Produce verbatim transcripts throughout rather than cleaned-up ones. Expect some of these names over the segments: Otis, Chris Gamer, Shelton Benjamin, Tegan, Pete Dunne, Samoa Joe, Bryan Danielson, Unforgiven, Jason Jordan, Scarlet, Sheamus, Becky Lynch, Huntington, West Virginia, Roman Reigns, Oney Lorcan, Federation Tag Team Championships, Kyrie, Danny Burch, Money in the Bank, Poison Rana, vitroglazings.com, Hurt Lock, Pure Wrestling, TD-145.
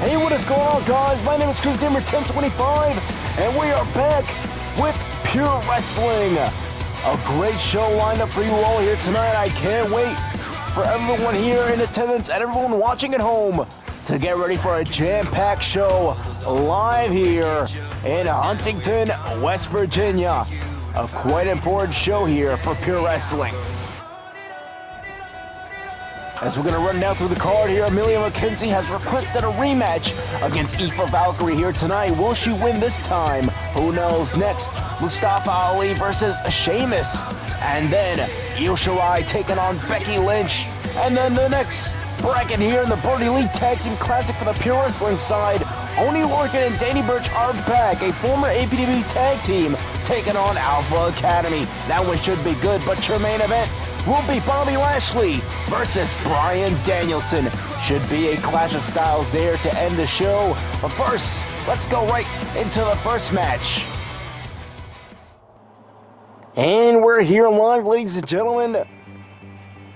Hey, what is going on, guys? My name is Chris Gamer ten twenty-five, and we are back with Pure Wrestling. A great show lined up for you all here tonight. I can't wait for everyone here in attendance and everyone watching at home to get ready for a jam-packed show live here in Huntington, West Virginia. A quite important show here for Pure Wrestling. As we're going to run down through the card here, Emilia McKenzie has requested a rematch against Aoife Valkyrie here tonight. Will she win this time? Who knows? Next, Mustafa Ali versus Sheamus. And then Io Shirai taking on Becky Lynch. And then the next bracket here in the Brodie Lee Tag Team Classic for the Pure Wrestling side, Oney Lorcan and Danny Burch are back, a former A P W tag team taking on Alpha Academy. That one should be good, but your main event will be Bobby Lashley versus Bryan Danielson. Should be a clash of styles there to end the show. But first, let's go right into the first match. And we're here live, ladies and gentlemen,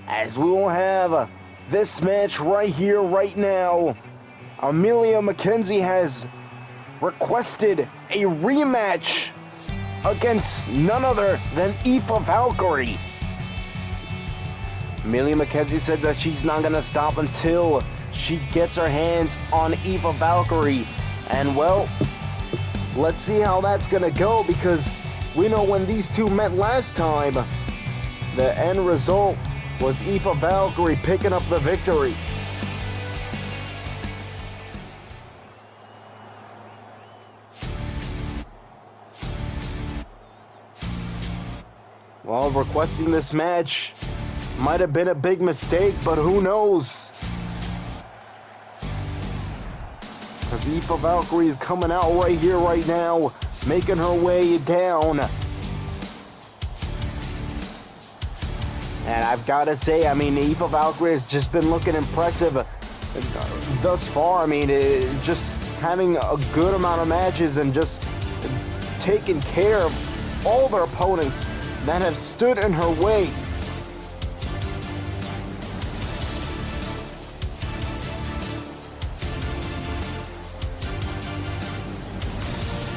as we will have this match right here, right now. Emilia McKenzie has requested a rematch against none other than Aoife Valkyrie. Emilia McKenzie said that she's not going to stop until she gets her hands on Aoife Valkyrie. And, well, let's see how that's going to go, because we know when these two met last time, the end result was Aoife Valkyrie picking up the victory. Well, requesting this match might have been a big mistake, but who knows? Because Aoife Valkyrie is coming out right here, right now, making her way down. And I've got to say, I mean, Aoife Valkyrie has just been looking impressive thus far. I mean, it, just having a good amount of matches and just taking care of all their opponents that have stood in her way.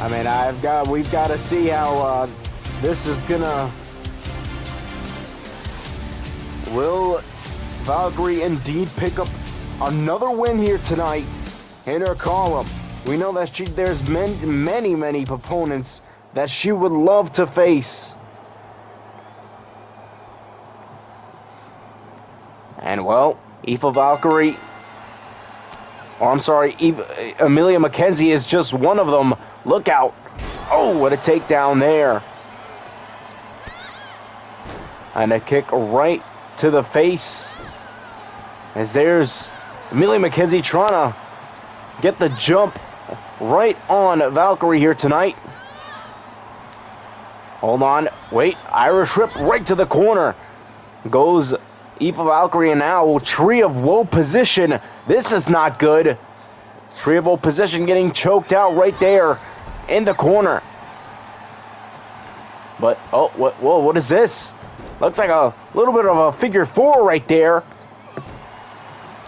I mean, I've got, we've got to see how uh, this is gonna. Will Valkyrie indeed pick up another win here tonight in her column? We know that she, there's many, many, many opponents that she would love to face. And, well, Aoife Valkyrie, or I'm sorry, Eva, Emilia McKenzie is just one of them. Look out. Oh, what a takedown there. And a kick right to the face. As there's Emilia McKenzie trying to get the jump right on Valkyrie here tonight. Hold on. Wait. Irish whip right to the corner. Goes Aoife Valkyrie, and now Tree of Woe position. This is not good. Tree of Woe position getting choked out right there in the corner. But, oh, what, whoa, what is this? Looks like a little bit of a figure four right there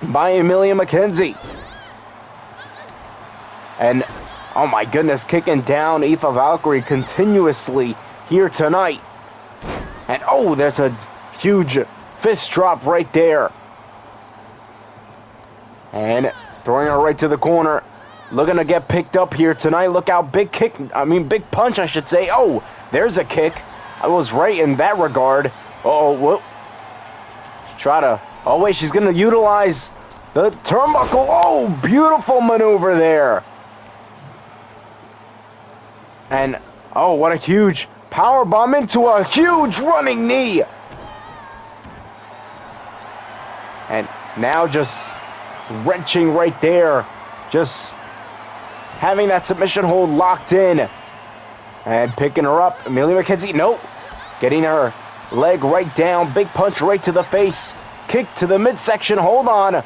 by Emilia McKenzie. And, oh my goodness, kicking down Aoife Valkyrie continuously here tonight. And, oh, there's a huge fist drop right there. And throwing her right to the corner. Looking to get picked up here tonight. Look out, big kick. I mean, big punch, I should say. Oh, there's a kick. I was right in that regard. Uh-oh, whoop. Try to... Oh, wait, she's going to utilize the turnbuckle. Oh, beautiful maneuver there. And, oh, what a huge power bomb into a huge running knee. And now just wrenching right there. Just having that submission hold locked in. And picking her up. Emilia McKenzie, nope. Getting her leg right down. Big punch right to the face. Kick to the midsection. Hold on.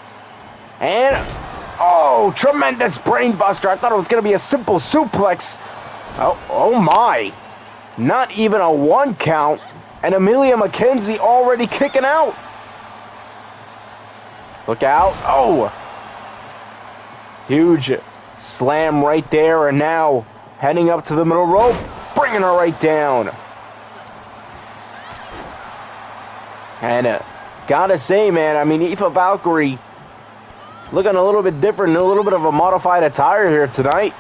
And, oh, tremendous brain buster. I thought it was going to be a simple suplex. Oh, oh, my. Not even a one count. And Emilia McKenzie already kicking out. Look out. Oh. Huge slam right there, and now heading up to the middle rope, bringing her right down. And uh, gotta say, man, I mean, Aoife Valkyrie looking a little bit different, a little bit of a modified attire here tonight.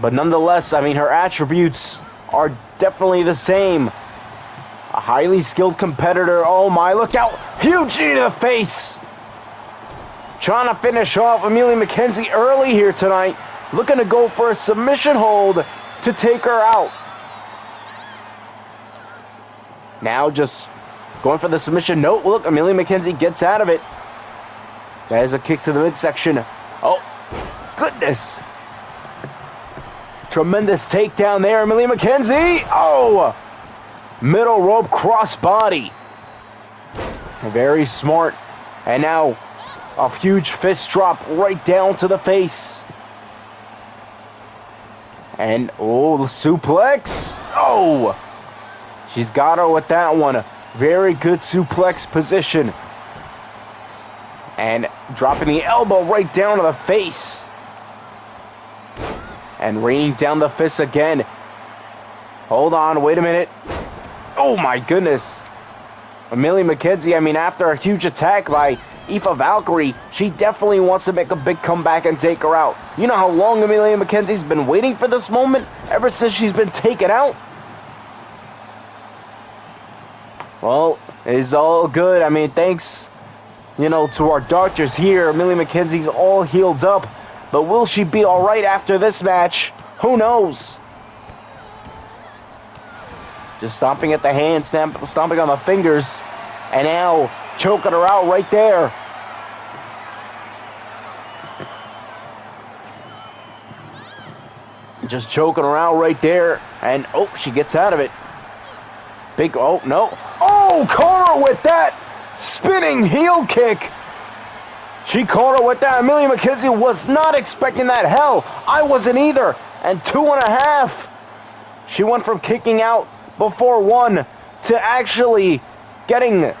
But nonetheless, I mean, her attributes are definitely the same. A highly skilled competitor. Oh my, look out! Huge knee to the face! Trying to finish off Emilia McKenzie early here tonight. Looking to go for a submission hold to take her out. Now just going for the submission. No, look, Emilia McKenzie gets out of it. There's a kick to the midsection. Oh, goodness. Tremendous takedown there, Emilia McKenzie. Oh, middle rope crossbody. Very smart. And now a huge fist drop right down to the face. And, oh, the suplex. Oh, she's got her with that one. Very good suplex position. And dropping the elbow right down to the face. And raining down the fist again. Hold on, wait a minute. Oh my goodness. Emilia McKenzie, I mean, after a huge attack by Aoife Valkyrie, she definitely wants to make a big comeback and take her out. You know how long Emilia McKenzie's been waiting for this moment? Ever since she's been taken out? Well, it's all good. I mean, thanks, you know, to our doctors here. Emilia McKenzie's all healed up. But will she be all right after this match? Who knows? Just stomping at the hand, stamp, stomping on the fingers. And now, choking her out right there. Just choking her out right there. And, oh, she gets out of it. Big, oh, no. Oh, caught her with that spinning heel kick. She caught her with that. Emilia McKenzie was not expecting that. Hell, I wasn't either. And two and a half. She went from kicking out before one to actually getting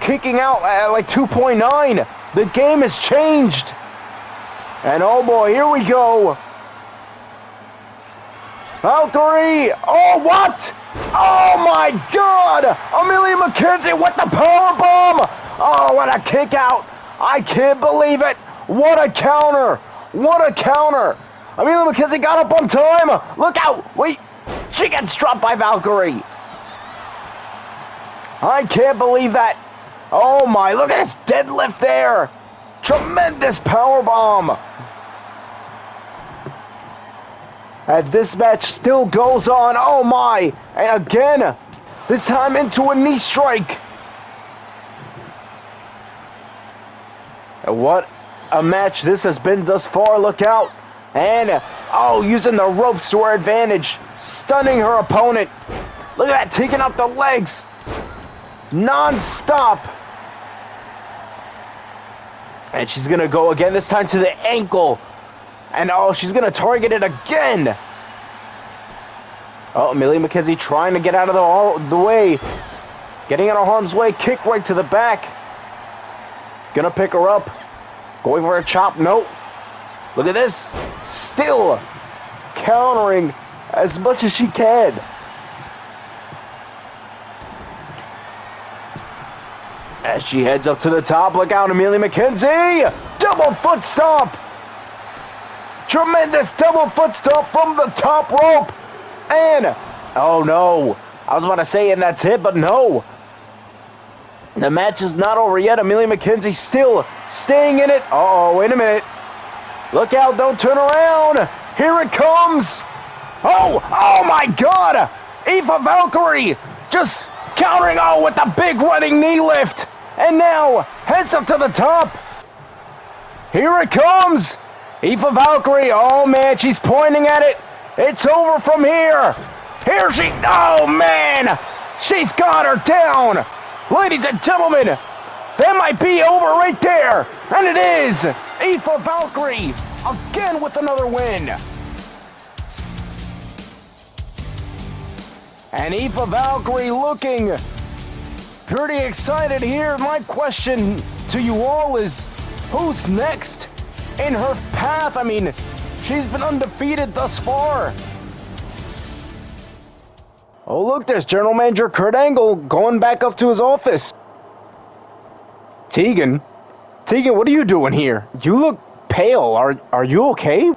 kicking out at like two point nine. The game has changed. And oh boy, here we go. Valkyrie! Oh, what? Oh my God! Emilia McKenzie with the powerbomb! Oh, what a kick out! I can't believe it! What a counter! What a counter! Emilia McKenzie got up on time! Look out! Wait! She gets dropped by Valkyrie! I can't believe that! Oh my, look at this deadlift there! Tremendous powerbomb! And this match still goes on. Oh my! And again, this time into a knee strike. And what a match this has been thus far. Look out! And oh, using the ropes to her advantage, stunning her opponent. Look at that, taking out the legs, non-stop. And she's gonna go again. This time to the ankle. And oh, she's going to target it again. Oh, Emilia McKenzie trying to get out of the, the way. Getting out of harm's way. Kick right to the back. Going to pick her up. Going for a chop. Nope. Look at this. Still countering as much as she can. As she heads up to the top, look out, Emilia McKenzie. Double foot stomp. Tremendous double foot stomp from the top rope. And, oh no. I was about to say, and that's it, but no. The match is not over yet. Emilia McKenzie still staying in it. Uh-oh, wait a minute. Look out, don't turn around. Here it comes. Oh, oh my God. Aoife Valkyrie just countering, oh, with the big running knee lift. And now, heads up to the top. Here it comes. Aoife Valkyrie, oh man, she's pointing at it. It's over from here. Here she, oh man, she's got her down. Ladies and gentlemen, that might be over right there. And it is Aoife Valkyrie again with another win. And Aoife Valkyrie looking pretty excited here. My question to you all is, who's next in her path? I mean, she's been undefeated thus far. Oh, look, there's General Manager Kurt Angle going back up to his office. Tegan? Tegan, what are you doing here? You look pale. Are, are you okay?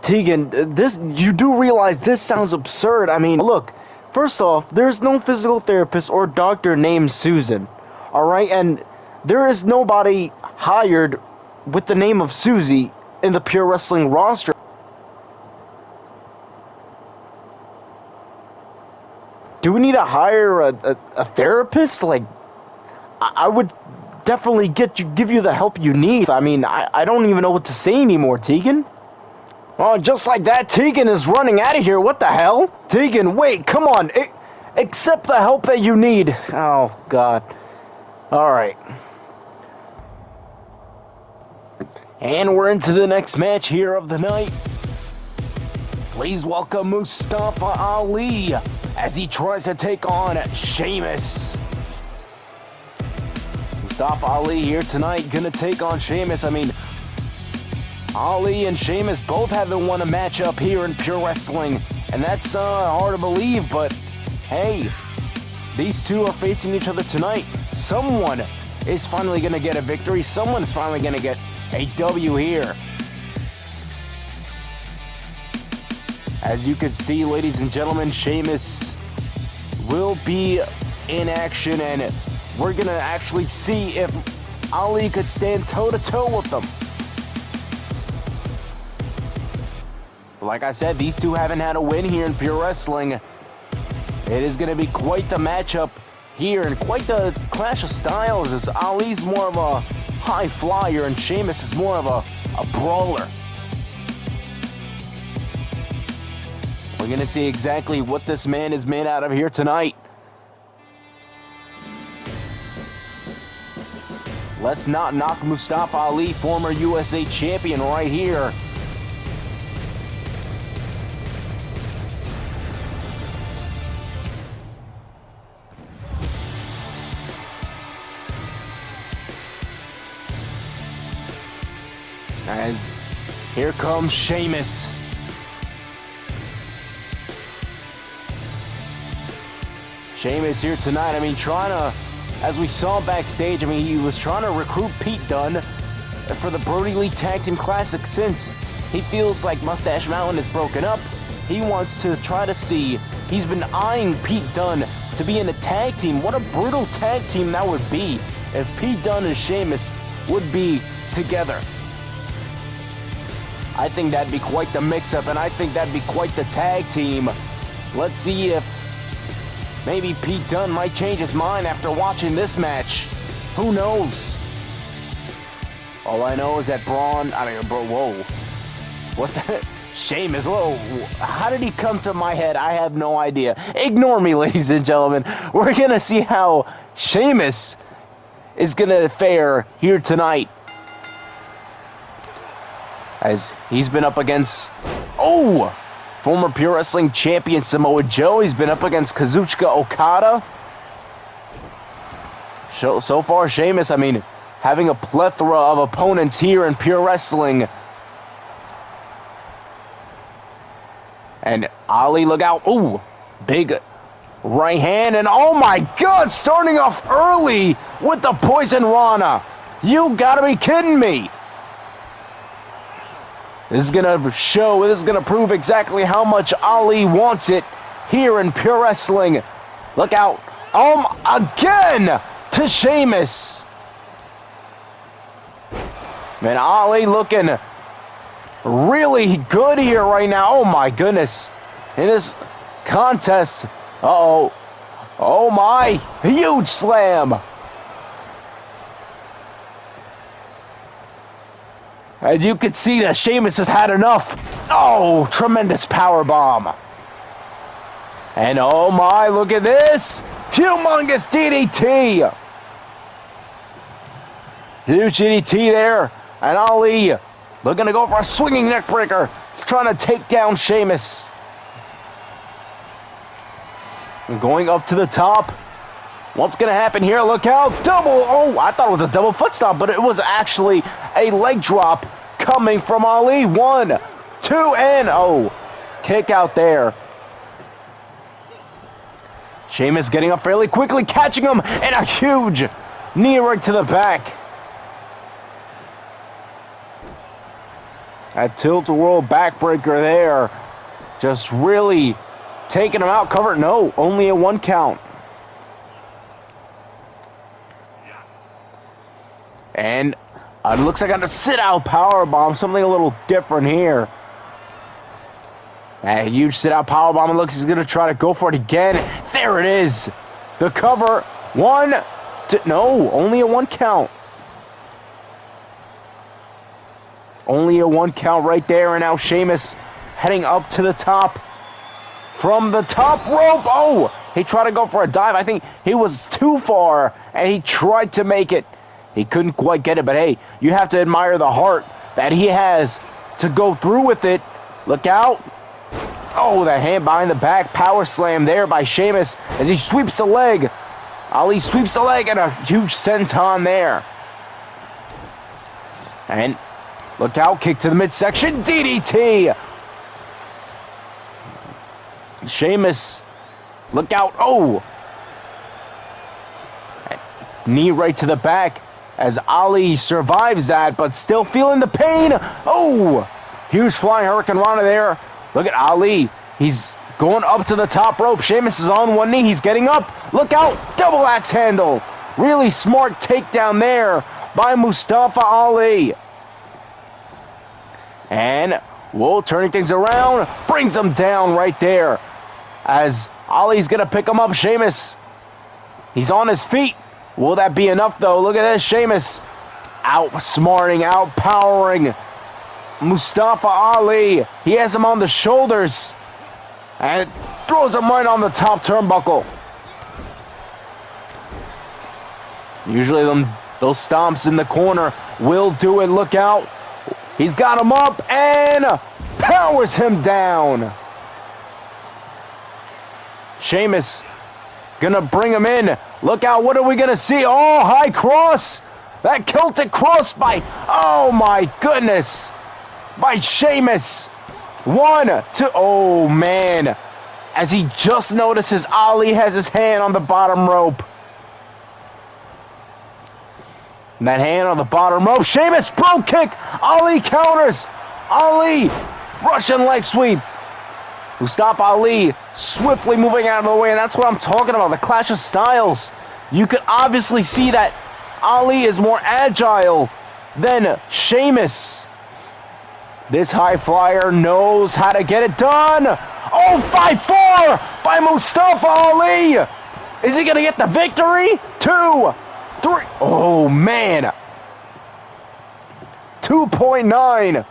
Tegan, this, you do realize this sounds absurd. I mean, look, first off, there's no physical therapist or doctor named Susan, all right? And there is nobody hired with the name of Susie in the Pure Wrestling roster. Do we need to hire a, a, a therapist? Like, I, I would definitely get you, give you the help you need. I mean, I, I don't even know what to say anymore, Tegan. Oh, just like that, Tegan is running out of here. What the hell? Tegan, wait, come on. I accept the help that you need. Oh, God. All right. And we're into the next match here of the night. Please welcome Mustafa Ali as he tries to take on Sheamus. Mustafa Ali here tonight, gonna take on Sheamus. I mean, Ali and Sheamus both haven't won a matchup here in Pure Wrestling, and that's uh, hard to believe, but hey, these two are facing each other tonight. Someone is finally going to get a victory. Someone's finally going to get a W here. As you can see, ladies and gentlemen, Sheamus will be in action, and we're going to actually see if Ali could stand toe-to-toe with them. Like I said, these two haven't had a win here in Pure Wrestling. It is going to be quite the matchup here and quite the clash of styles, as Ali's more of a high flyer and Sheamus is more of a, a brawler. We're going to see exactly what this man is made out of here tonight. Let's not knock Mustafa Ali, former U S A champion, right here. As here comes Sheamus. Sheamus here tonight, I mean, trying to, as we saw backstage, I mean, he was trying to recruit Pete Dunne for the Brodie Lee Tag Team Classic since he feels like Mustache Mountain is broken up. He wants to try to see, he's been eyeing Pete Dunne to be in a tag team. What a brutal tag team that would be if Pete Dunne and Sheamus would be together. I think that'd be quite the mix-up, and I think that'd be quite the tag team. Let's see if maybe Pete Dunne might change his mind after watching this match. Who knows? All I know is that Braun, I mean, bro, whoa. What the? Sheamus, whoa. How did he come to my head? I have no idea. Ignore me, ladies and gentlemen. We're going to see how Sheamus is going to fare here tonight, as he's been up against, oh, former Pure Wrestling champion Samoa Joe. He's been up against Kazuchika Okada. So, so far, Sheamus, I mean, having a plethora of opponents here in Pure Wrestling. And Ali, look out. Ooh, big right hand. And oh my God, starting off early with the Poison Rana. You gotta be kidding me. This is going to show, this is going to prove exactly how much Ali wants it here in Pure Wrestling. Look out. Um, again to Sheamus. Man, Ali looking really good here right now. Oh, my goodness. In this contest. Uh-oh. Oh, my. Huge slam. And you can see that Sheamus has had enough. Oh, tremendous power bomb. And oh my, look at this. Humongous D D T. Huge D D T there. And Ali looking to go for a swinging neck breaker. Trying to take down Sheamus. Going up to the top. What's going to happen here? Look out. Double. Oh, I thought it was a double foot stomp, but it was actually a leg drop coming from Ali. One, two, and oh, kick out there. Sheamus getting up fairly quickly, catching him, and a huge knee right to the back. A tilt-a-whirl backbreaker there. Just really taking him out. Cover, no, only a one count. And it looks like on a sit-out powerbomb, something a little different here. A huge sit-out powerbomb. It looks he's going to try to go for it again. There it is. The cover. One. Two, no, only a one count. Only a one count right there. And now Sheamus heading up to the top. From the top rope. Oh, he tried to go for a dive. I think he was too far, and he tried to make it. He couldn't quite get it, but hey, you have to admire the heart that he has to go through with it. Look out. Oh, that hand behind the back power slam there by Sheamus as he sweeps the leg. Ali sweeps the leg and a huge senton there. And look out, kick to the midsection, D D T. Sheamus, look out, oh. Knee right to the back as Ali survives that, but still feeling the pain. Oh, huge flying Hurricane Rana there. Look at Ali. He's going up to the top rope. Sheamus is on one knee. He's getting up. Look out. Double axe handle. Really smart takedown there by Mustafa Ali. And Woe turning things around. Brings him down right there. As Ali's going to pick him up. Sheamus. He's on his feet. Will that be enough, though? Look at this. Sheamus outsmarting, outpowering Mustafa Ali. He has him on the shoulders and throws him right on the top turnbuckle. Usually them, those stomps in the corner will do it. Look out. He's got him up and powers him down. Sheamus gonna bring him in. Look out. What are we gonna see? Oh, high cross. That Celtic cross by, oh my goodness. By Sheamus. One, two, oh man. As he just notices Ali has his hand on the bottom rope. And that hand on the bottom rope. Sheamus, bro kick. Ali counters. Ali, Russian leg sweep. Mustafa Ali swiftly moving out of the way, and that's what I'm talking about, the clash of styles. You could obviously see that Ali is more agile than Sheamus. This high flyer knows how to get it done. Oh, five four by Mustafa Ali. Is he going to get the victory? Two, three. Oh, man. two point nine.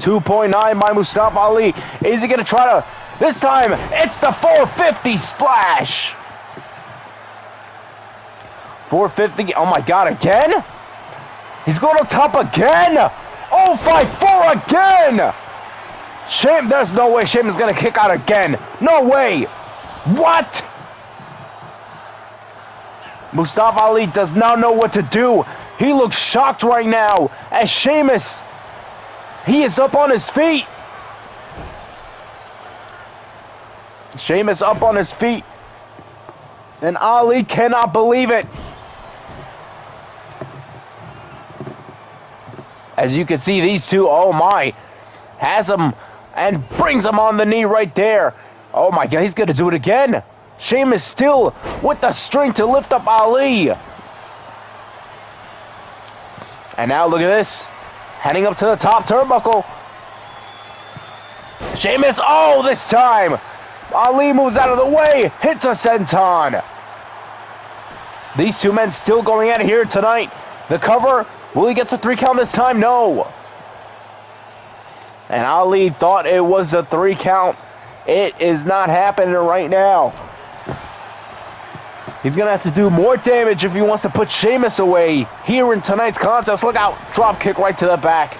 two point nine by Mustafa Ali. Is he going to try to? This time, it's the four fifty splash. four fifty. Oh, my God. Again? He's going on top again. Oh, five four again. Shame. There's no way Sheamus is going to kick out again. No way. What? Mustafa Ali does not know what to do. He looks shocked right now as Sheamus, he is up on his feet. Sheamus up on his feet. And Ali cannot believe it. As you can see, these two, oh my, has him and brings him on the knee right there. Oh my God, he's going to do it again. Sheamus still with the strength to lift up Ali. And now look at this. Heading up to the top turnbuckle. Sheamus, oh, this time. Ali moves out of the way, hits a senton. These two men still going at it here tonight. The cover. Will he get the three count this time? No. And Ali thought it was a three count. It is not happening right now. He's going to have to do more damage if he wants to put Sheamus away here in tonight's contest. Look out. Drop kick right to the back.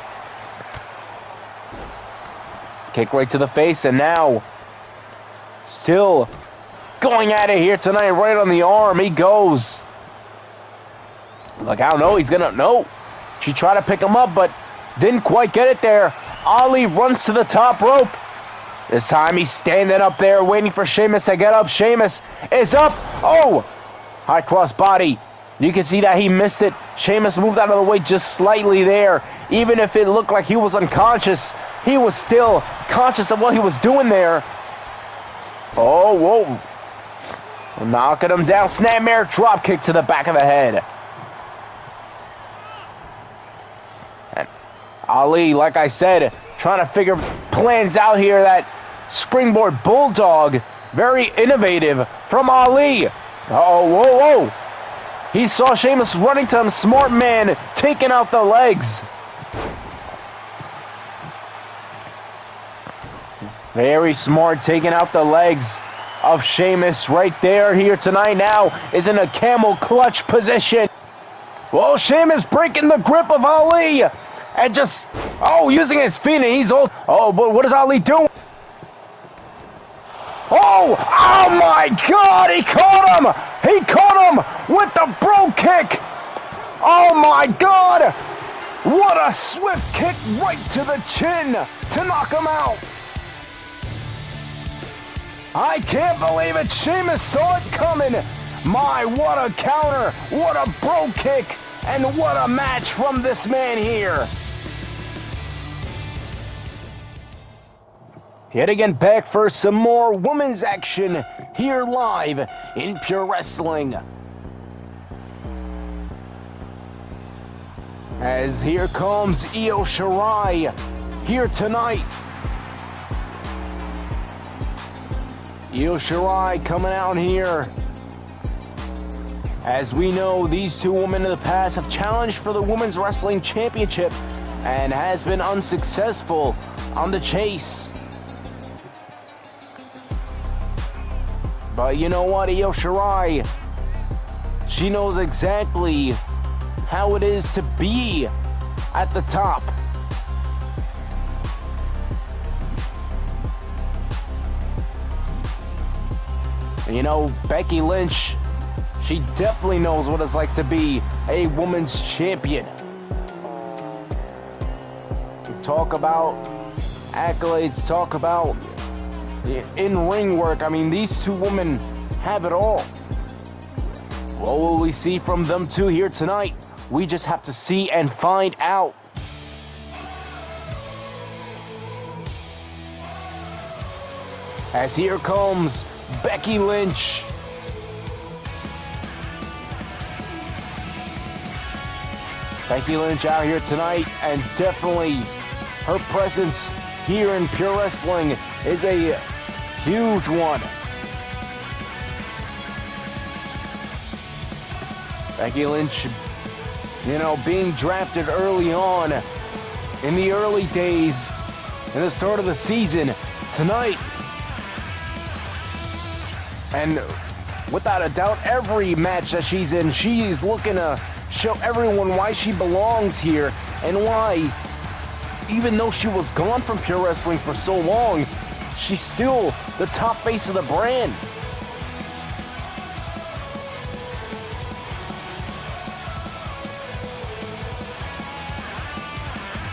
Kick right to the face. And now Still going at it here tonight, right on the arm. He goes. Look, I don't know. He's going to... No. She tried to pick him up, but didn't quite get it there. Ali runs to the top rope. This time he's standing up there waiting for Sheamus to get up. Sheamus is up. Oh! High cross body. You can see that he missed it. Sheamus moved out of the way just slightly there. Even if it looked like he was unconscious, he was still conscious of what he was doing there. Oh, whoa. Knocking him down. Snapmare drop kick to the back of the head. And Ali, like I said, trying to figure plans out here. That springboard bulldog. Very innovative from Ali. Uh-oh, whoa, whoa. He saw Sheamus running to him. Smart man taking out the legs. Very smart taking out the legs of Sheamus right there here tonight. Now is in a camel clutch position. Well, Sheamus breaking the grip of Ali. And just, oh, using his feet and he's old. Oh, but what is Ali doing? Oh, oh my God, he caught him. He caught him with the bro kick. Oh my God. What a swift kick right to the chin to knock him out. I can't believe it. Sheamus saw it coming. My, what a counter. What a bro kick. And what a match from this man here. Yet again back for some more women's action here live in Pure Wrestling. As here comes Io Shirai here tonight. Io Shirai coming out here. As we know, these two women in the past have challenged for the Women's Wrestling Championship and has been unsuccessful on the chase. But you know what, Io Shirai, she knows exactly how it is to be at the top. You know, Becky Lynch, she definitely knows what it's like to be a woman's champion. Talk about accolades, talk about the in-ring work. I mean, these two women have it all. What will we see from them two here tonight? We just have to see and find out. As here comes Becky Lynch. Becky Lynch out here tonight, and definitely her presence here in Pure Wrestling is a huge one. Becky Lynch, you know, being drafted early on in the early days in the start of the season tonight. And without a doubt, every match that she's in, she's looking to show everyone why she belongs here and why, even though she was gone from Pure Wrestling for so long, she's still the top face of the brand.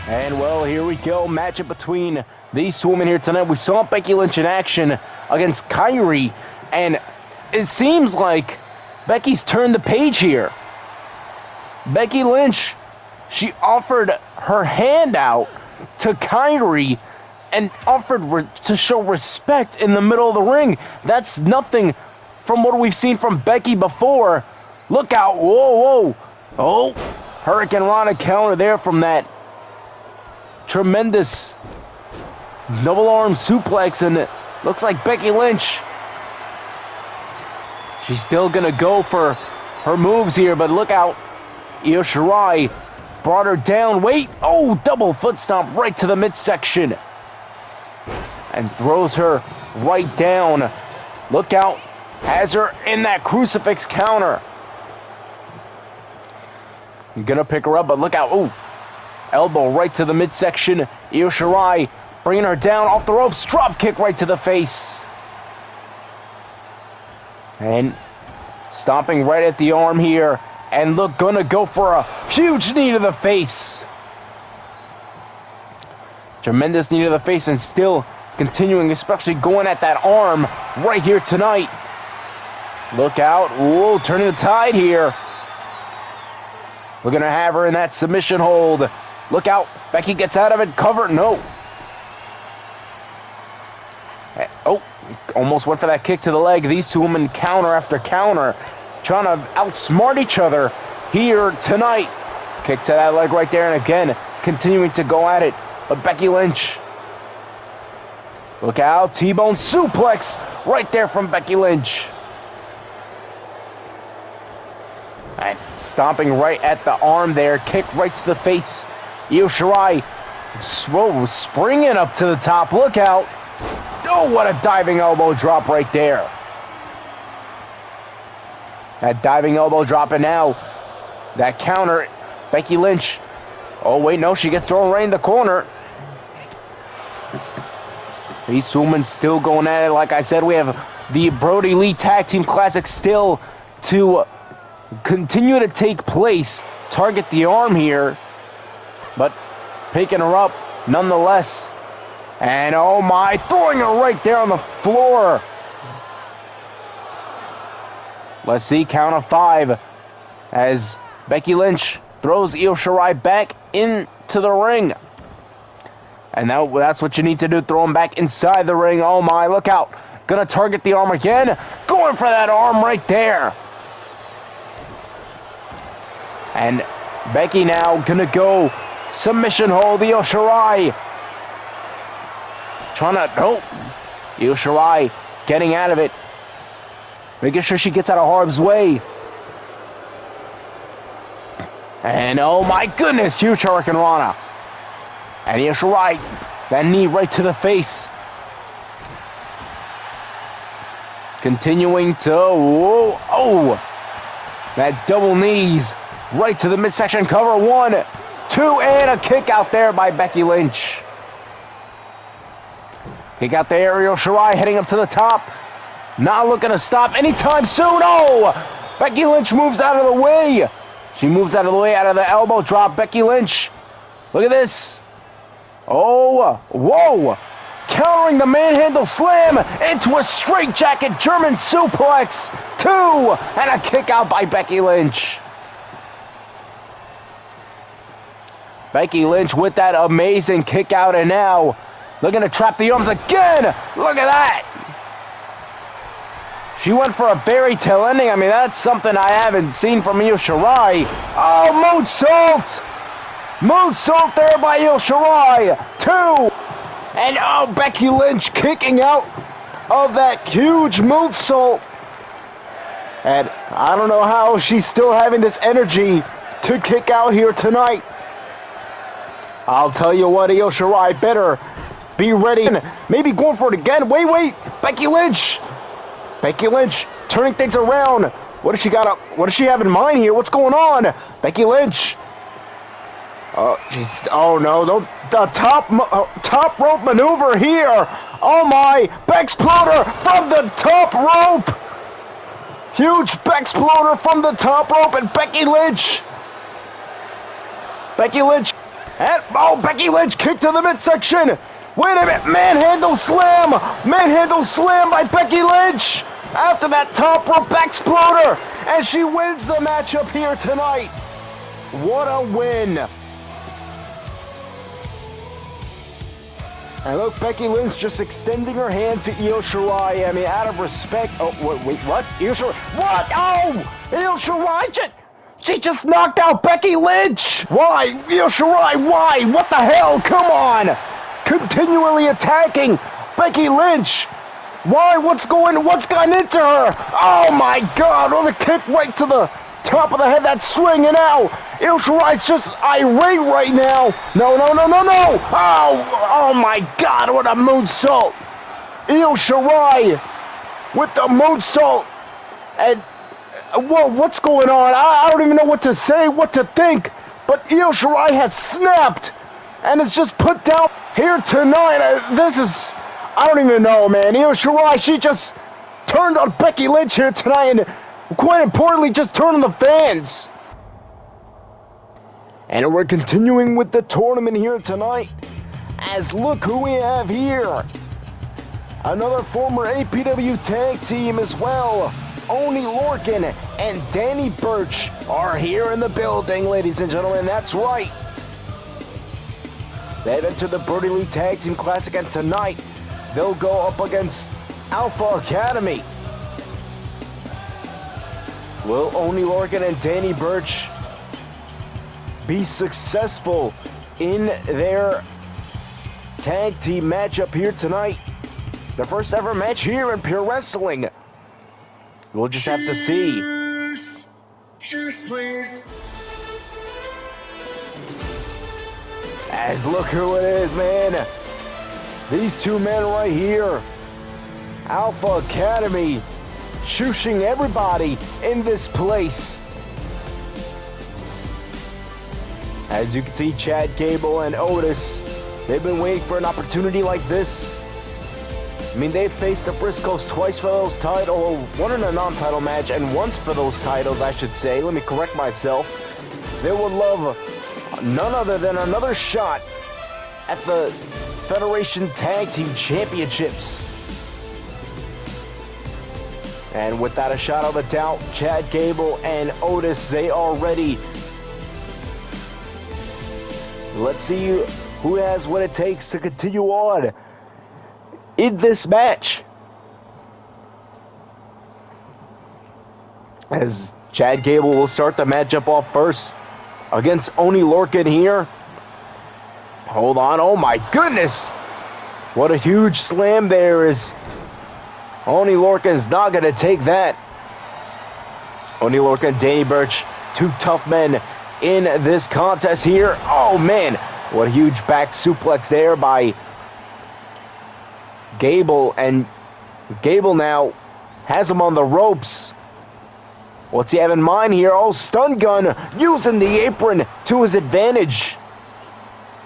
And well, here we go. Matchup between these two women here tonight. We saw Becky Lynch in action against Kyrie, and it seems like Becky's turned the page here. Becky Lynch, she offered her hand out to Kyrie and offered to show respect in the middle of the ring. That's nothing from what we've seen from Becky before. Look out. Whoa, whoa. Oh, Hurricane Rana counter there from that tremendous double arm suplex. And it looks like Becky Lynch, she's still going to go for her moves here, but look out. Io Shirai brought her down. Wait. Oh, double foot stomp right to the midsection. And throws her right down. Look out. Has her in that crucifix counter. I'm gonna pick her up, but look out. Oh, elbow right to the midsection. Io Shirai bringing her down off the ropes. Drop kick right to the face. And stomping right at the arm here. And look, gonna go for a huge knee to the face. Tremendous knee to the face and still continuing, especially going at that arm right here tonight. Look out. Whoa, turning the tide here. We're gonna have her in that submission hold. Look out. Becky gets out of it. Cover. No. Oh, almost went for that kick to the leg. These two women counter after counter, trying to outsmart each other here tonight. Kick to that leg right there, and again, continuing to go at it. But Becky Lynch. Look out. T-bone suplex right there from Becky Lynch. And stomping right at the arm there. Kick right to the face. Io Shirai. Whoa, springing up to the top. Look out. Oh, what a diving elbow drop right there. That diving elbow drop, and now that counter. Becky Lynch. Oh, wait, no. She gets thrown right in the corner. These women still going at it. Like I said, we have the Brodie Lee Tag Team Classic still to continue to take place. Target the arm here, but picking her up nonetheless. And oh my, throwing her right there on the floor. Let's see, count of five as Becky Lynch throws Io Shirai back into the ring. And now that, that's what you need to do, throw him back inside the ring. Oh my, look out. Gonna target the arm again. Going for that arm right there. And Becky now gonna go submission hold Io Shirai. Trying to, nope. Io Shirai getting out of it. Making sure she gets out of harm's way. And oh my goodness, huge Hurricane Rana. And Io Shirai, that knee right to the face. Continuing to, whoa, oh. That double knees right to the midsection cover. One, two, and a kick out there by Becky Lynch. He got the aerial Shirai heading up to the top. Not looking to stop anytime soon. Oh! Becky Lynch moves out of the way. She moves out of the way, out of the elbow drop. Becky Lynch. Look at this. Oh, whoa. Countering the manhandle slam into a straight jacket German suplex. Two, and a kick out by Becky Lynch. Becky Lynch with that amazing kick out, and now looking to trap the arms again. Look at that. She went for a berry tail ending. I mean, that's something I haven't seen from Io Shirai. Oh, moonsault. Moonsault there by Io Shirai. Two. And oh, Becky Lynch kicking out of that huge moonsault. And I don't know how she's still having this energy to kick out here tonight. I'll tell you what, Io Shirai better be ready. Maybe going for it again. Wait, wait. Becky Lynch. Becky Lynch turning things around. What does she got up? What does she have in mind here? What's going on? Becky Lynch. Oh, she's. Oh no! Don't, the top uh, top rope maneuver here. Oh my! Backsploder from the top rope. Huge backsploder from the top rope, and Becky Lynch. Becky Lynch. And oh, Becky Lynch kicked to the midsection. Wait a minute, manhandle slam! Manhandle slam by Becky Lynch! After that top rope backsploder! And she wins the matchup here tonight! What a win! And look, Becky Lynch just extending her hand to Io Shirai. I mean, out of respect. Oh, wait, wait, what? Io Shirai? What? Oh! Io Shirai just... She just knocked out Becky Lynch! Why? Io Shirai, why? What the hell? Come on! Continually attacking Becky Lynch. Why? What's going? What's gone into her? Oh my God! Oh, the kick right to the top of the head. That swing, and now Io Shirai's just irate right now. No, no, no, no, no! Oh, oh my God! What a moonsault! Io Shirai with the moonsault. And whoa, what's going on? I, I don't even know what to say, what to think. But Io Shirai has snapped, and it's just put down here tonight. Uh, this is, I don't even know, man. Io Shirai, she just turned on Becky Lynch here tonight, and quite importantly, just turned on the fans. And we're continuing with the tournament here tonight, as look who we have here. Another former A P W tag team as well. Oney Lorcan and Danny Burch are here in the building, ladies and gentlemen. That's right. They've entered the Brodie Lee Tag Team Classic, and tonight they'll go up against Alpha Academy. Will Oney Lorcan and Danny Burch be successful in their tag team matchup here tonight? The first ever match here in Pure Wrestling. We'll just have to see. Cheers, cheers please. As look who it is, man. These two men right here. Alpha Academy shooshing everybody in this place. As you can see, Chad Gable and Otis, they've been waiting for an opportunity like this. I mean, they've faced the Briscoes twice for those titles, one in a non-title match, and once for those titles, I should say. Let me correct myself. They would love none other than another shot at the Federation Tag Team Championships. And without a shadow of a doubt, Chad Gable and Otis, they are ready. Let's see who has what it takes to continue on in this match. As Chad Gable will start the matchup off first against Oney Lorcan here. Hold on, oh my goodness! What a huge slam there is. Oney Lorcan's not gonna take that. Oney Lorcan, Danny Burch, two tough men in this contest here. Oh man, what a huge back suplex there by Gable, and Gable now has him on the ropes. What's he have in mind here? Oh, stun gun, using the apron to his advantage.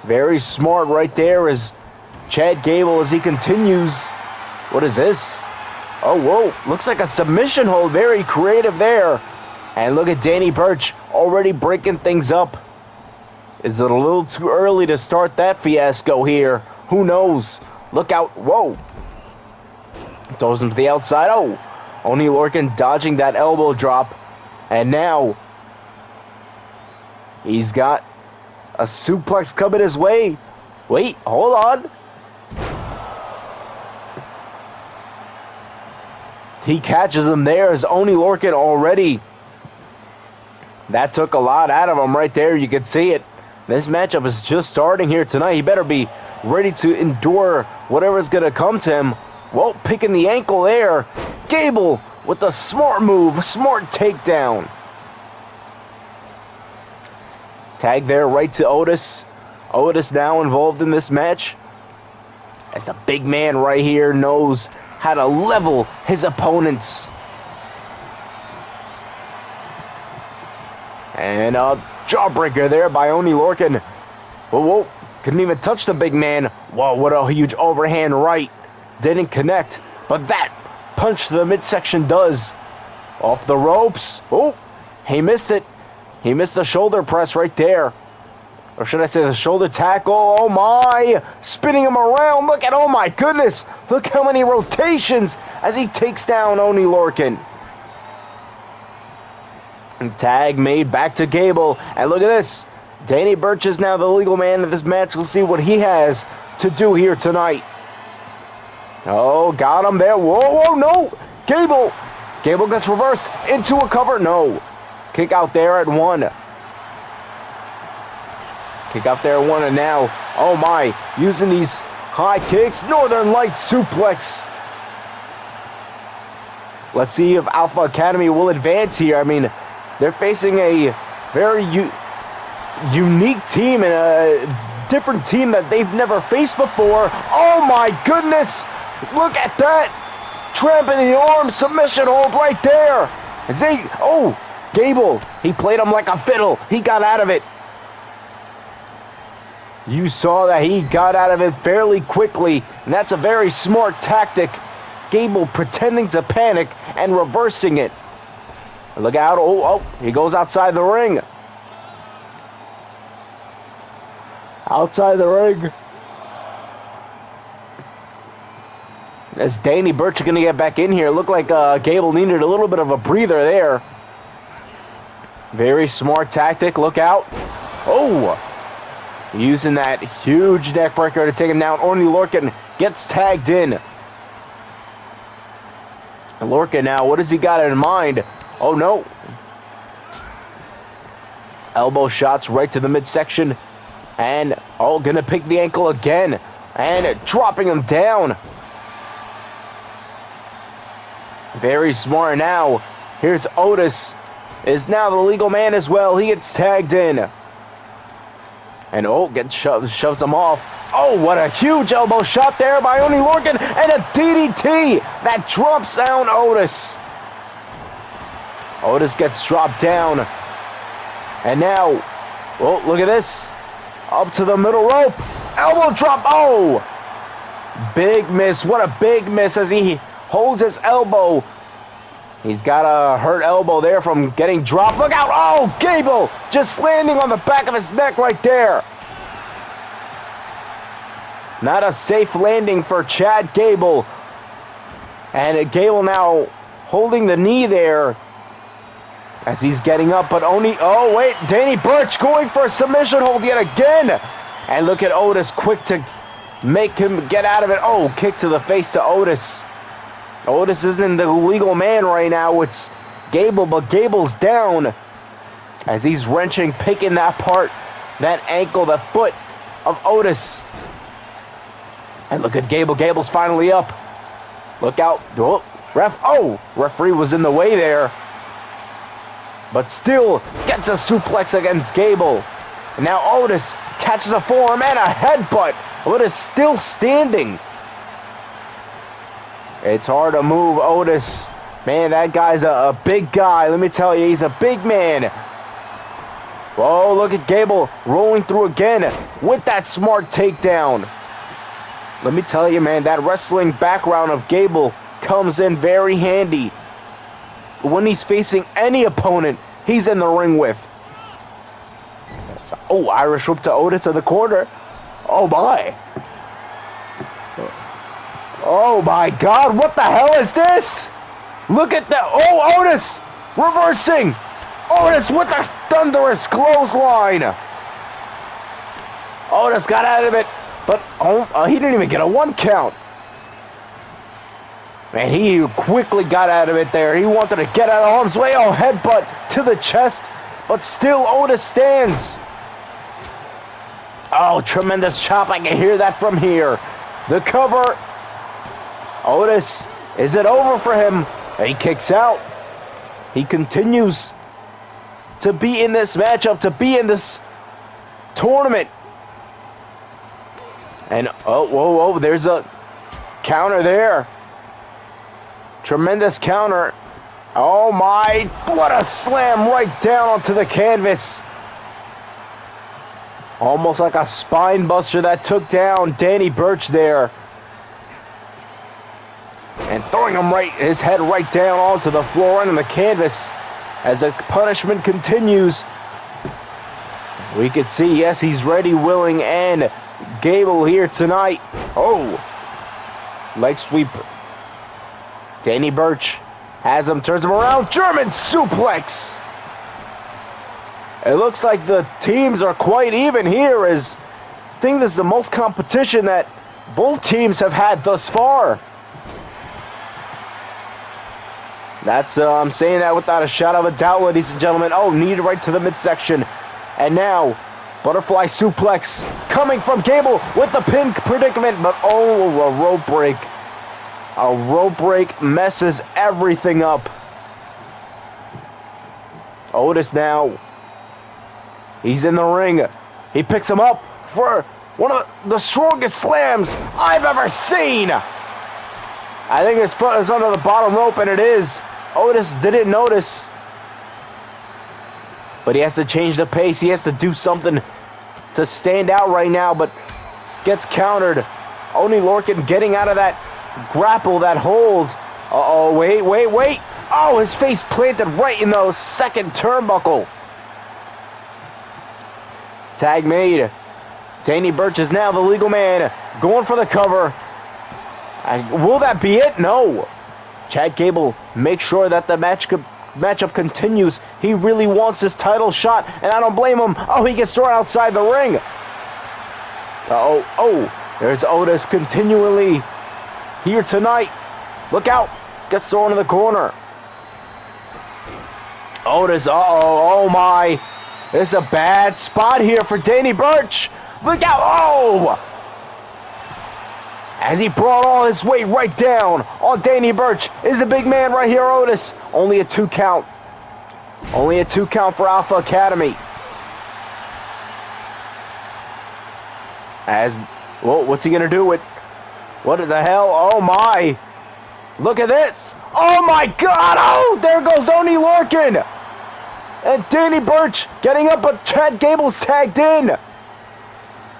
Very smart right there is Chad Gable as he continues. What is this? Oh, whoa, looks like a submission hold. Very creative there. And look at Danny Burch already breaking things up. Is it a little too early to start that fiasco here? Who knows? Look out, whoa. Throws him to the outside, oh. Oney Lorcan dodging that elbow drop. And now, he's got a suplex coming his way. Wait, hold on. He catches him there as Oney Lorcan already. That took a lot out of him right there. You can see it. This matchup is just starting here tonight. He better be ready to endure whatever's going to come to him. Whoa, picking the ankle there. Gable with a smart move, smart takedown. Tag there right to Otis. Otis now involved in this match, as the big man right here knows how to level his opponents. And a jawbreaker there by Oney Lorcan. Whoa, whoa. Couldn't even touch the big man. Whoa, what a huge overhand right. Didn't connect, but that punch to the midsection does. Off the ropes. Oh, he missed it. He missed the shoulder press right there. Or should I say the shoulder tackle? Oh my, spinning him around. Look at, oh my goodness. Look how many rotations as he takes down Oney Lorcan. And tag made back to Gable. And look at this. Danny Burch is now the legal man of this match. We'll see what he has to do here tonight. Oh, got him there. Whoa, whoa, no. Gable. Gable gets reversed into a cover. No. Kick out there at one. Kick out there at one, and now, oh my, using these high kicks. Northern Light suplex. Let's see if Alpha Academy will advance here. I mean, they're facing a very... unique team and a different team that they've never faced before. Oh my goodness! Look at that! Tramp in the arm, submission hold right there. And they, oh, Gable, he played him like a fiddle. He got out of it. You saw that he got out of it fairly quickly, and that's a very smart tactic. Gable pretending to panic and reversing it. Look out. Oh, oh, he goes outside the ring. Outside the ring. As Danny Burch is going to get back in here. Looked like uh, Gable needed a little bit of a breather there. Very smart tactic. Look out. Oh! Using that huge neck breaker to take him down. Oney Lorcan gets tagged in. Lorcan now, what has he got in mind? Oh, no. Elbow shots right to the midsection. And, oh, going to pick the ankle again. And dropping him down. Very smart now. Here's Otis. Is now the legal man as well. He gets tagged in. And, oh, gets sho shoves him off. Oh, what a huge elbow shot there by Oney Lorcan. And a D D T that drops down Otis. Otis gets dropped down. And now, oh, look at this. Up to the middle rope. Elbow drop. Oh! Big miss. What a big miss as he holds his elbow. He's got a hurt elbow there from getting dropped. Look out. Oh, Gable just landing on the back of his neck right there. Not a safe landing for Chad Gable. And Gable now holding the knee there as he's getting up. But only, oh, wait, Danny Burch going for a submission hold yet again. And look at Otis quick to make him get out of it. Oh, kick to the face to Otis. Otis isn't the legal man right now. It's Gable, but Gable's down as he's wrenching, picking that part, that ankle, the foot of Otis. And look at Gable. Gable's finally up. Look out. Oh, ref. Oh, referee was in the way there. But still gets a suplex against Gable. And now Otis catches a forearm and a headbutt. Otis still standing. It's hard to move Otis. Man, that guy's a, a big guy. Let me tell you, he's a big man. Oh, look at Gable rolling through again with that smart takedown. Let me tell you, man, that wrestling background of Gable comes in very handy. When he's facing any opponent, he's in the ring with. Oh, Irish whip to Otis in the corner. Oh, my. Oh my God, what the hell is this? Look at that. Oh, Otis reversing. Otis with a thunderous clothesline. Otis got out of it, but oh, uh, he didn't even get a one count. Man, he quickly got out of it there. He wanted to get out of harm's way. Oh, headbutt to the chest, but still Otis stands. Oh, tremendous chop. I can hear that from here. The cover. Otis, is it over for him? He kicks out. He continues to be in this matchup, to be in this tournament. And oh, whoa, whoa, there's a counter there. Tremendous counter. Oh my, what a slam right down onto the canvas. Almost like a spine buster that took down Danny Burch there. And throwing him right, his head right down onto the floor and on the canvas as the punishment continues. We could see, yes, he's ready, willing, and Gable here tonight. Oh, leg sweep. Danny Burch has him, turns him around. German suplex. It looks like the teams are quite even here, as I think this is the most competition that both teams have had thus far. That's, uh, I'm saying that without a shot of a doubt, ladies and gentlemen. Oh, knee right to the midsection. And now, butterfly suplex coming from Gable with the pin predicament. But, oh, a rope break. A rope break messes everything up. Otis now. He's in the ring. He picks him up for one of the strongest slams I've ever seen. I think his foot is under the bottom rope, and it is. Otis didn't notice. But he has to change the pace. He has to do something to stand out right now, but gets countered. Oney Lorcan getting out of that grapple that holds. Uh-oh, wait, wait, wait. Oh, his face planted right in the second turnbuckle. Tag made. Danny Burch is now the legal man, going for the cover. And will that be it? No. Chad Gable makes sure that the match could... matchup continues. He really wants this title shot, and I don't blame him. Oh, he gets thrown outside the ring. Uh-oh, oh, there's Otis continually here tonight. Look out, gets thrown in the corner. Otis, uh-oh, oh my. This is a bad spot here for Danny Burch. Look out, oh! As he brought all his weight right down on Danny Burch is the big man right here, Otis. Only a two count. Only a two count for Alpha Academy. As, whoa, what's he gonna do with, what the hell, oh my. Look at this, oh my God, oh, there goes Oney Lorcan. And Danny Burch getting up, but Chad Gable's tagged in.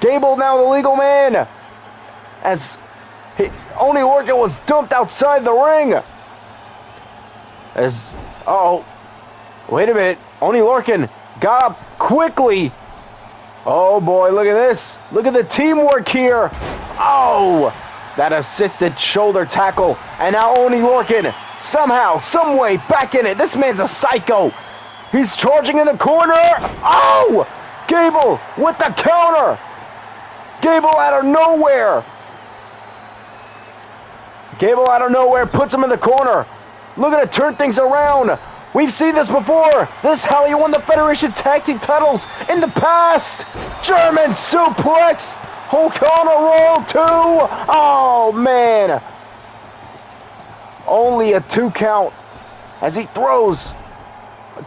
Gable now the legal man. As he, Oney Lorcan was dumped outside the ring. As, uh-oh. Wait a minute. Oney Lorcan got up quickly. Oh, boy, look at this. Look at the teamwork here. Oh, that assisted shoulder tackle. And now Oney Lorcan somehow, some way back in it. This man's a psycho. He's charging in the corner. Oh, Gable with the counter. Gable out of nowhere. Gable out of nowhere puts him in the corner. Looking to turn things around. We've seen this before. This is how he won the Federation Tag Team titles in the past. German suplex. Hulk on a roll too. Oh, man. Only a two count as he throws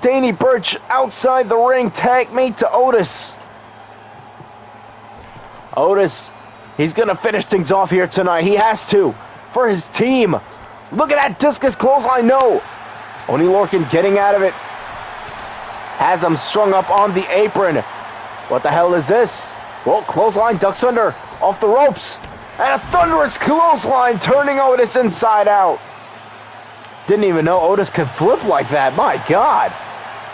Danny Burch outside the ring. Tag made to Otis. Otis, he's going to finish things off here tonight. He has to. For his team. Look at that discus clothesline. No. Oney Lorcan getting out of it. Has him strung up on the apron. What the hell is this? Well, clothesline ducks under. Off the ropes. And a thunderous clothesline turning Otis inside out. Didn't even know Otis could flip like that. My God.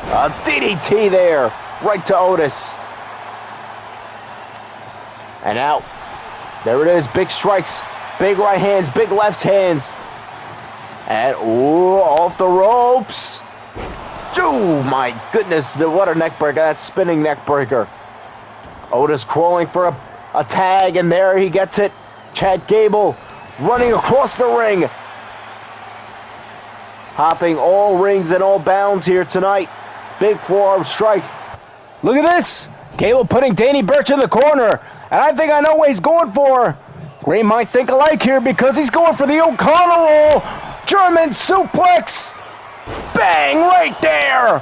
A D D T there. Right to Otis. And out. There it is. Big strikes. Big right hands, big left hands. And, ooh, off the ropes. Oh, my goodness, what a neck breaker. That spinning neck breaker. Otis crawling for a, a tag, and there he gets it. Chad Gable running across the ring. Hopping all rings and all bounds here tonight. Big forearm strike. Look at this. Gable putting Danny Burch in the corner. And I think I know what he's going for. Great minds think alike here because he's going for the O'Connell roll. German suplex. Bang right there.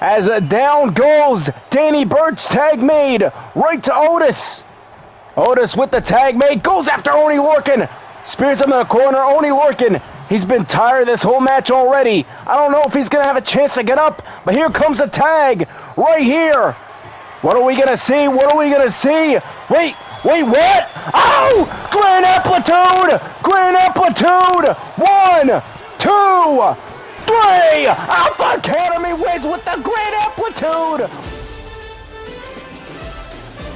As a down goes Danny Burch, tag made right to Otis. Otis with the tag made goes after Oney Lorcan. Spears him in the corner. Oney Lorcan, he's been tired this whole match already. I don't know if he's going to have a chance to get up, but here comes a tag right here. What are we going to see? What are we going to see? Wait. Wait, what? Oh! Grand Amplitude! Grand Amplitude! One, two, three! Alpha Academy wins with the Grand Amplitude!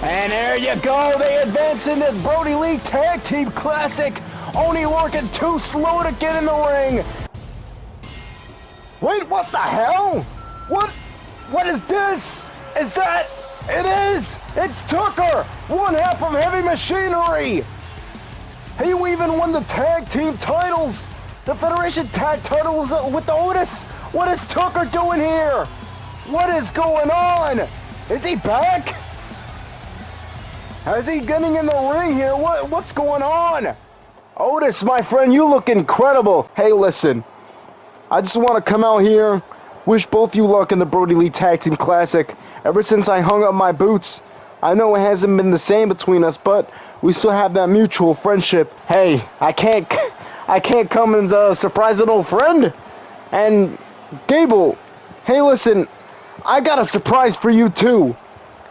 And there you go. They advance in the Brodie Lee Tag Team Classic. Oney Lorcan too slow to get in the ring. Wait, what the hell? What? What is this? Is that... It is! It's Tucker! One half of Heavy Machinery! He even won the tag team titles! The Federation tag titles with Otis! What is Tucker doing here? What is going on? Is he back? Is he getting in the ring here? What, what's going on? Otis, my friend, you look incredible! Hey, listen. I just want to come out here, wish both you luck in the Brodie Lee Tag Team Classic. Ever since I hung up my boots, I know it hasn't been the same between us, but we still have that mutual friendship. Hey, I can't, I can't come and uh, surprise an old friend. And Gable, hey, listen, I got a surprise for you too,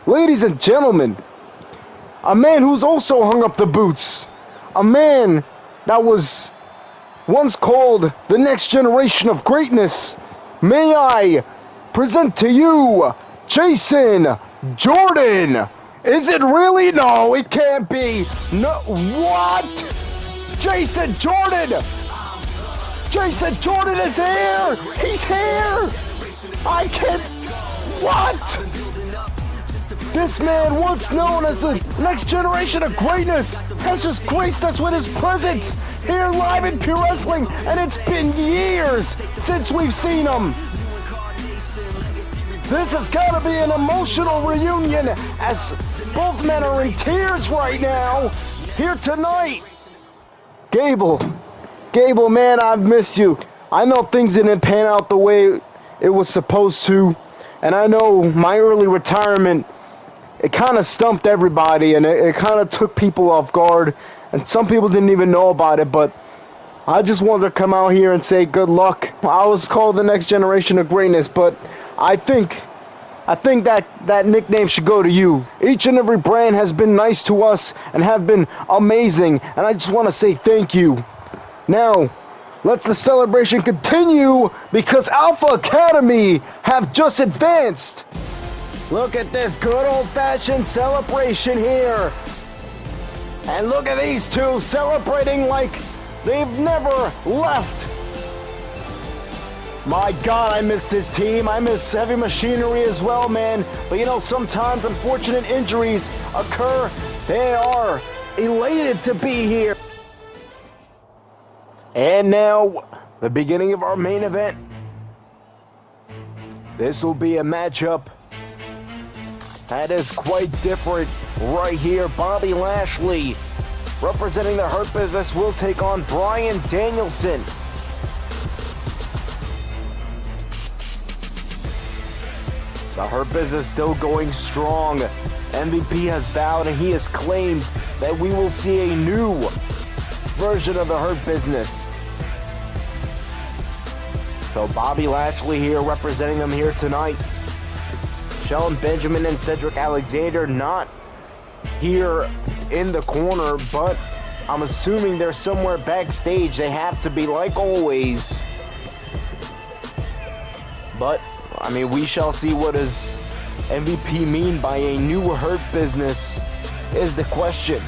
ladies and gentlemen. A man who's also hung up the boots, a man that was once called the next generation of greatness, may I present to you Jason Jordan. Is it really? No, it can't be. No, what? Jason Jordan! Jason Jordan is here! He's here! I can't... What? This man, once known as the next generation of greatness, has just graced us with his presence here live in Pure Wrestling, and it's been years since we've seen him. This has got to be an emotional reunion, as both men are in tears right now, here tonight. Gable, Gable, man, I've missed you. I know things didn't pan out the way it was supposed to, and I know my early retirement, it kind of stumped everybody, and it, it kind of took people off guard, and some people didn't even know about it, but I just wanted to come out here and say good luck. I was called the next generation of greatness, but I think, I think that, that nickname should go to you. Each and every brand has been nice to us and have been amazing, and I just want to say thank you. Now, let's the celebration continue, because Alpha Academy have just advanced. Look at this good old-fashioned celebration here. And look at these two celebrating like they've never left. My God, I miss this team. I miss Heavy Machinery as well, man. But you know, sometimes unfortunate injuries occur. They are elated to be here. And now, the beginning of our main event. This will be a matchup that is quite different right here. Bobby Lashley, representing the Hurt Business, will take on Bryan Danielson. The Hurt Business still going strong. M V P has vowed and he has claimed that we will see a new version of the Hurt Business. So Bobby Lashley here representing them here tonight. Shelton Benjamin and Cedric Alexander not here in the corner, but I'm assuming they're somewhere backstage. They have to be, like always. But I mean, we shall see. What does M V P mean by a new Hurt Business is the question.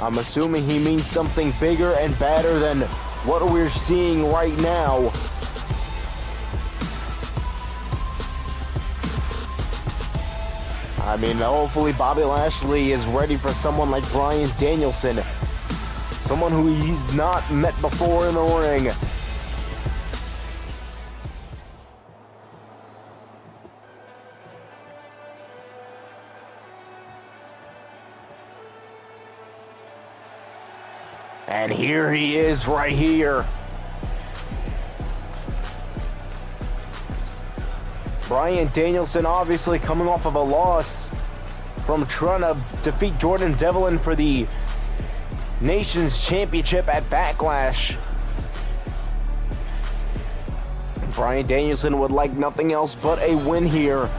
I'm assuming he means something bigger and badder than what we're seeing right now. I mean, hopefully Bobby Lashley is ready for someone like Bryan Danielson. Someone who he's not met before in the ring. And here he is right here. Bryan Danielson obviously coming off of a loss from trying to defeat Jordan Devlin for the Nations Championship at Backlash. Bryan Danielson would like nothing else but a win here.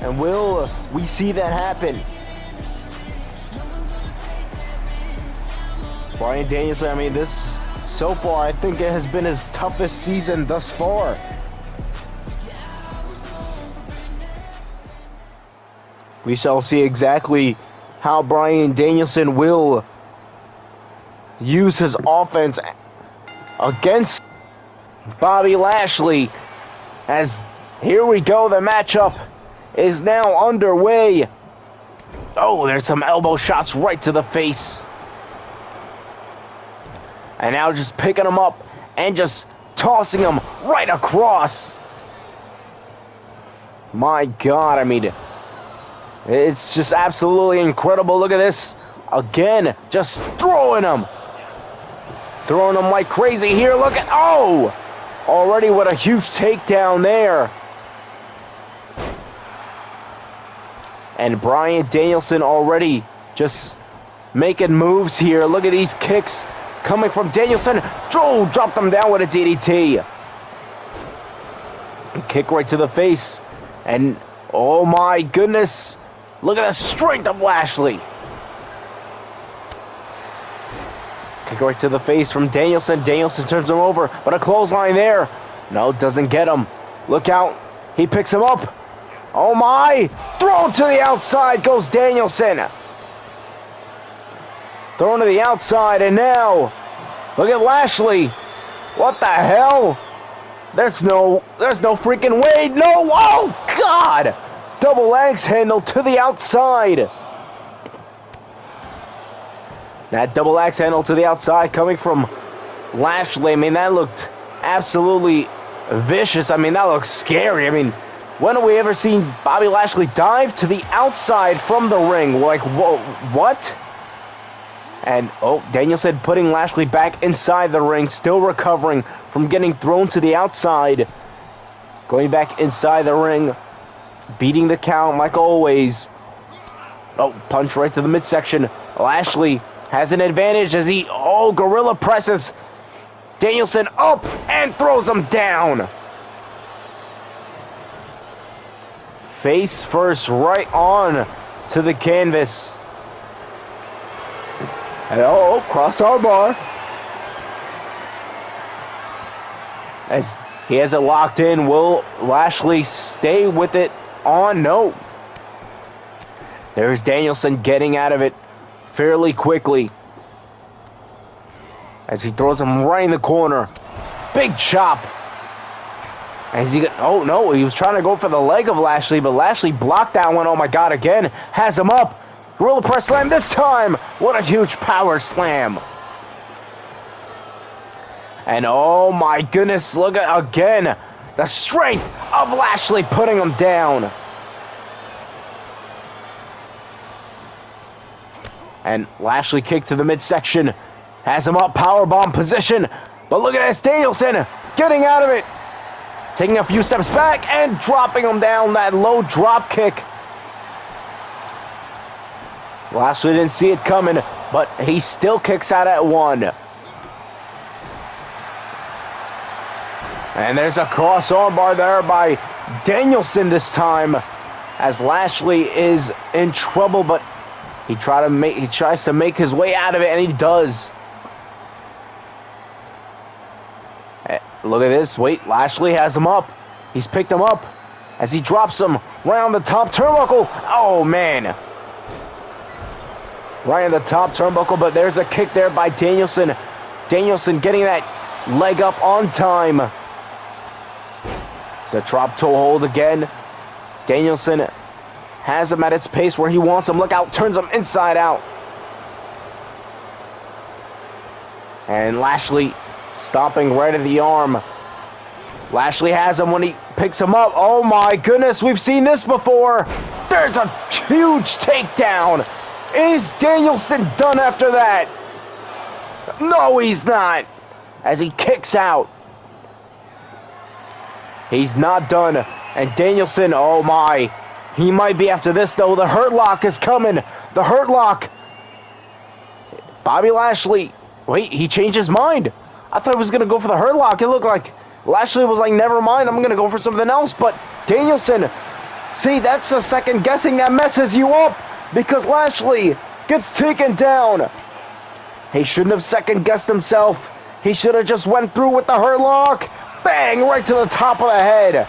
And will we see that happen? Bryan Danielson, I mean, this so far, I think it has been his toughest season thus far. We shall see exactly how Bryan Danielson will use his offense against Bobby Lashley, as here we go, the matchup is now underway. Oh, there's some elbow shots right to the face, and now just picking him up and just tossing him right across. My God, I mean, it's just absolutely incredible. Look at this again, just throwing him Throwing them like crazy here. Look at, oh! Already what a huge takedown there. And Bryan Danielson already just making moves here. Look at these kicks coming from Danielson. Oh, dropped them down with a D D T. Kick right to the face. And oh my goodness. Look at the strength of Lashley. Kick right to the face from Danielson. Danielson turns him over, but a clothesline there. No, doesn't get him. Look out. He picks him up. Oh my! Thrown to the outside goes Danielson. Thrown to the outside, and now look at Lashley. What the hell? There's no, there's no freaking way. No! Oh God! Double axe handle to the outside. That double axe handle to the outside coming from Lashley. I mean, that looked absolutely vicious. I mean, that looks scary. I mean, when have we ever seen Bobby Lashley dive to the outside from the ring? Like, whoa, what? And, oh, Danielson putting Lashley back inside the ring, still recovering from getting thrown to the outside. Going back inside the ring, beating the count like always. Oh, punch right to the midsection. Lashley has an advantage as he, oh, gorilla presses Danielson up and throws him down. Face first, right on to the canvas. And oh, cross armbar. As he has it locked in, will Lashley stay with it on? No. There's Danielson getting out of it fairly quickly. As he throws him right in the corner. Big chop. As he, oh no, he was trying to go for the leg of Lashley, but Lashley blocked that one. Oh my God, again, has him up. Gorilla press slam this time. What a huge power slam. And oh my goodness, look at, again, the strength of Lashley putting him down. And Lashley kick to the midsection. Has him up, powerbomb position. But look at this, Danielson getting out of it. Taking a few steps back and dropping him down, that low drop kick. Lashley didn't see it coming, but he still kicks out at one. And there's a cross armbar there by Danielson this time, as Lashley is in trouble, but he try to make he tries to make his way out of it, and he does. Look at this. Wait, Lashley has him up. He's picked him up as he drops him right on the top turnbuckle. Oh, man. Right on the top turnbuckle, but there's a kick there by Danielson. Danielson getting that leg up on time. It's a drop toe hold again. Danielson has him at its pace where he wants him. Look out, turns him inside out. And Lashley stomping right at the arm. Lashley has him when he picks him up. Oh my goodness, we've seen this before. There's a huge takedown. Is Danielson done after that? No, he's not. As he kicks out. He's not done. And Danielson, oh my. He might be after this though. The Hurt Lock is coming. The Hurt Lock. Bobby Lashley. Wait, he changed his mind. I thought he was going to go for the Hurt Lock. It looked like Lashley was like, never mind, I'm going to go for something else. But Danielson, see, that's the second guessing that messes you up, because Lashley gets taken down. He shouldn't have second-guessed himself. He should have just went through with the Hurt Lock. Bang, right to the top of the head.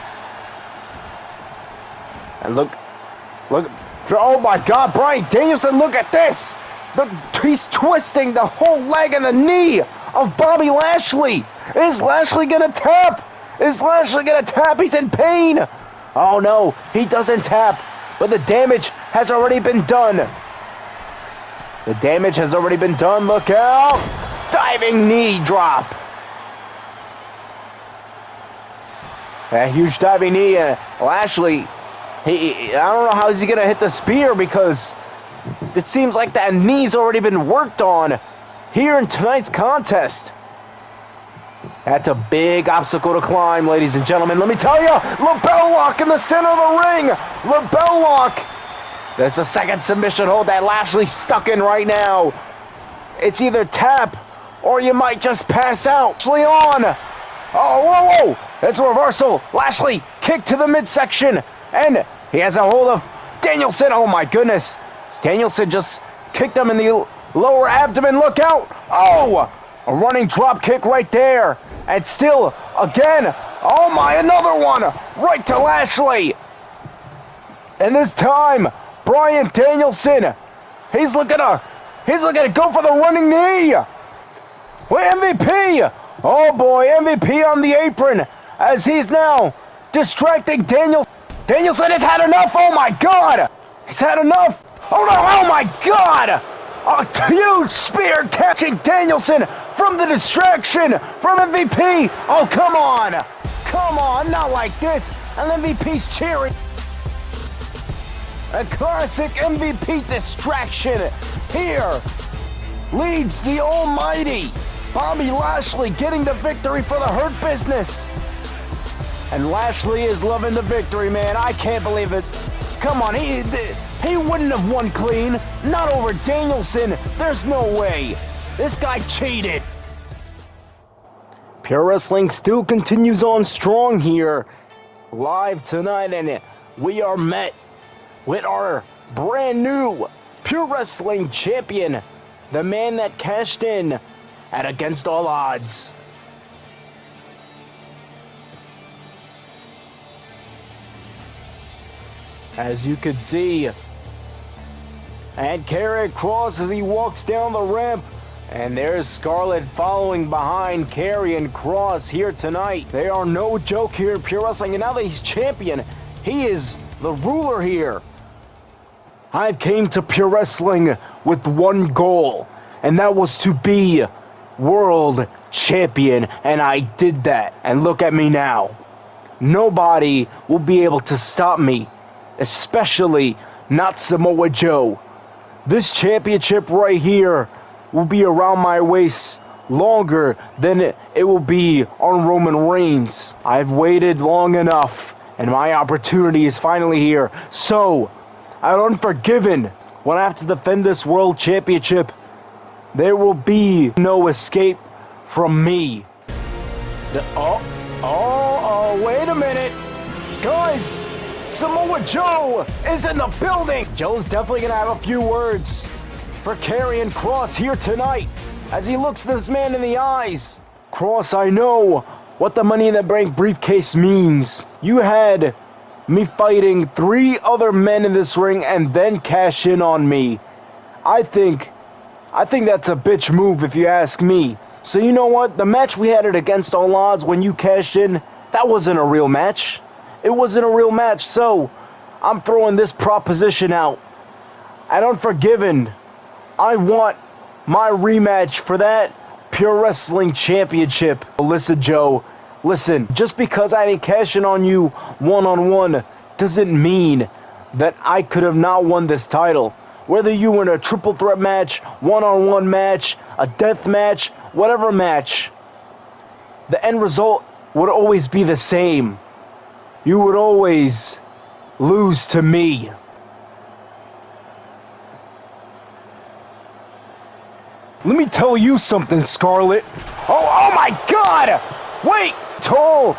And look, look, oh my God, Bryan Danielson, look at this. The, he's twisting the whole leg and the knee of Bobby Lashley. Is Lashley gonna tap? Is Lashley gonna tap? He's in pain. Oh no, he doesn't tap, but the damage has already been done. The damage has already been done. Look out! Diving knee drop. A huge diving knee, and Lashley, he, I don't know how he's gonna hit the spear, because it seems like that knee's already been worked on here in tonight's contest. That's a big obstacle to climb, ladies and gentlemen. Let me tell you, LeBell lock in the center of the ring. LeBell lock. There's a second submission hold that Lashley's stuck in right now. It's either tap or you might just pass out. Lashley on. Oh, whoa, whoa. It's a reversal. Lashley kick to the midsection. And he has a hold of Danielson. Oh, my goodness. Danielson just kicked him in the Lower abdomen, look out. Oh, a running drop kick right there. And still, again, oh my, another one. Right to Lashley. And this time, Bryan Danielson, he's looking to, he's looking to go for the running knee. Well, M V P. Oh boy, M V P on the apron as he's now distracting Danielson. Danielson has had enough. Oh my God. He's had enough. Oh no, oh my God. A huge spear catching Danielson from the distraction from M V P. Oh, come on. Come on, not like this. And M V P's cheering. A classic M V P distraction here leads the almighty Bobby Lashley getting the victory for the Hurt Business. And Lashley is loving the victory, man. I can't believe it. Come on, he he wouldn't have won clean. Not over Danielson. There's no way. This guy cheated. Pure Wrestling still continues on strong here. Live tonight, and we are met with our brand new Pure Wrestling champion. The man that cashed in at Against All Odds. As you can see, and Karrion Kross as he walks down the ramp, and there's Scarlet following behind Karrion Kross here tonight. They are no joke here in Pure Wrestling, and now that he's champion, he is the ruler here. I came to Pure Wrestling with one goal, and that was to be world champion, and I did that, and look at me now. Nobody will be able to stop me. Especially not Samoa Joe. This championship right here will be around my waist longer than it will be on Roman Reigns. I've waited long enough, and my opportunity is finally here. So, at Unforgiven, when I have to defend this world championship, there will be no escape from me. The, oh, oh, oh, wait a minute. Guys! Samoa Joe is in the building. Joe's definitely gonna have a few words for Karrion Kross here tonight as he looks this man in the eyes. Kross, I know what the Money in the Bank briefcase means. You had me fighting three other men in this ring and then cash in on me. I think, I think that's a bitch move if you ask me. So you know what? The match we had at Against All Odds when you cashed in, that wasn't a real match. It wasn't a real match, so I'm throwing this proposition out. At Unforgiven, I want my rematch for that Pure Wrestling Championship. Listen, Joe, listen, just because I didn't cash in on you one-on-one doesn't mean that I could have not won this title. Whether you were in a triple threat match, one-on-one match, a death match, whatever match, the end result would always be the same. You would always lose to me. Let me tell you something, Scarlet. Oh, oh my God! Wait, Toll.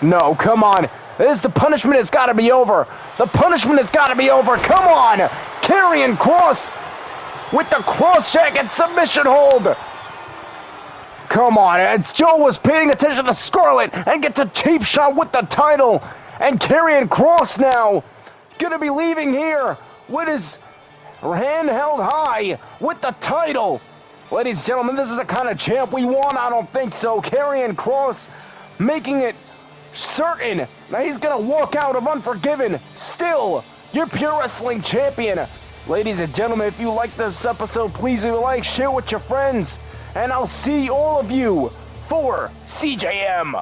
No, come on. This the punishment has got to be over. The punishment has got to be over. Come on, Karrion Kross with the cross check and submission hold. Come on, it's Joe was paying attention to Scarlet and gets a cheap shot with the title. And Karrion Kross now gonna be leaving here with his hand held high with the title. Ladies and gentlemen, this is the kind of champ we want. I don't think so. Karrion Kross making it certain that he's gonna walk out of Unforgiven. Still, your Pure Wrestling champion. Ladies and gentlemen, if you like this episode, please leave a like, share with your friends. And I'll see all of you for C J M.